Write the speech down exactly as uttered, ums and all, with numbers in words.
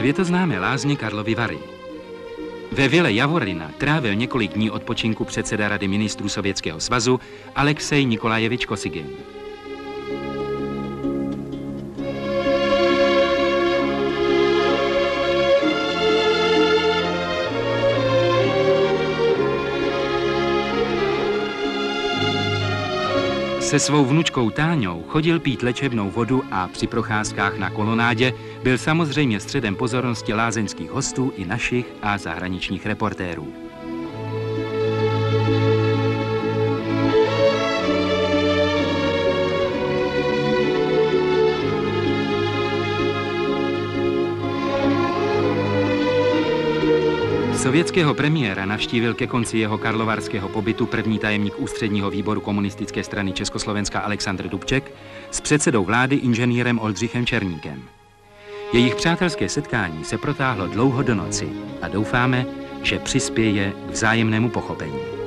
světoznámé lázně Karlovy Vary. Ve vile Javorina trávil několik dní odpočinku předseda Rady ministrů Sovětského svazu Alexej Nikolajevič Kosygin. Se svou vnučkou Táňou chodil pít léčebnou vodu a při procházkách na kolonádě byl samozřejmě středem pozornosti lázeňských hostů i našich a zahraničních reportérů. Sovětského premiéra navštívil ke konci jeho karlovarského pobytu první tajemník ústředního výboru komunistické strany Československa Alexandr Dubček s předsedou vlády inženýrem Oldřichem Černíkem. Jejich přátelské setkání se protáhlo dlouho do noci a doufáme, že přispěje k vzájemnému pochopení.